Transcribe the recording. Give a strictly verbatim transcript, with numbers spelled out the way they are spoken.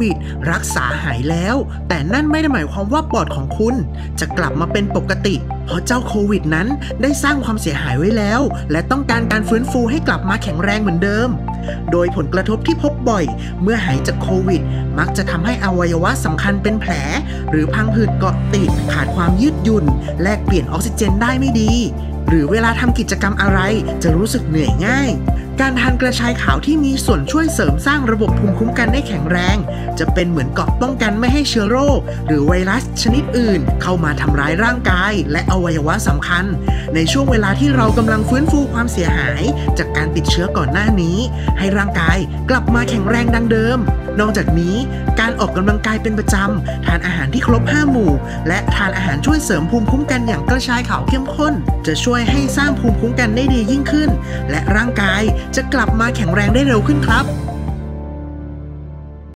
วิดรักษาหายแล้วแต่นั่นไม่ได้หมายความว่าปอดของคุณจะกลับมาเป็นปกติเพราะเจ้าโควิดนั้นได้สร้างความเสียหายไว้แล้วและต้องการการฟื้นฟูให้กลับมาแข็งแรงเหมือนเดิมโดยผลกระทบที่พบบ่อยเมื่อหายจากโควิดมักจะทำให้อวัยวะสำคัญเป็นแผลหรือพังผืดเกาะติดขาดความยืดหยุ่นแลกเปลี่ยนออกซิเจนได้ไม่ดีหรือเวลาทำกิจกรรมอะไรจะรู้สึกเหนื่อยง่ายการทานกระชายขาวที่มีส่วนช่วยเสริมสร้างระบบภูมิคุ้มกันให้แข็งแรงจะเป็นเหมือนเกราะป้องกันไม่ให้เชื้อโรคหรือไวรัสชนิดอื่นเข้ามาทำร้ายร่างกายและอวัยวะสำคัญในช่วงเวลาที่เรากำลังฟื้นฟูความเสียหายจากการติดเชื้อก่อนหน้านี้ให้ร่างกายกลับมาแข็งแรงดังเดิมนอกจากนี้การออกกำลังกายเป็นประจำทานอาหารที่ครบห้าหมู่และทานอาหารช่วยเสริมภูมิคุ้มกันอย่างกระชายขาวเข้มข้นจะช่วยให้สร้างภูมิคุ้มกันได้ดียิ่งขึ้นและร่างกายจะกลับมาแข็งแรงได้เร็วขึ้นครับ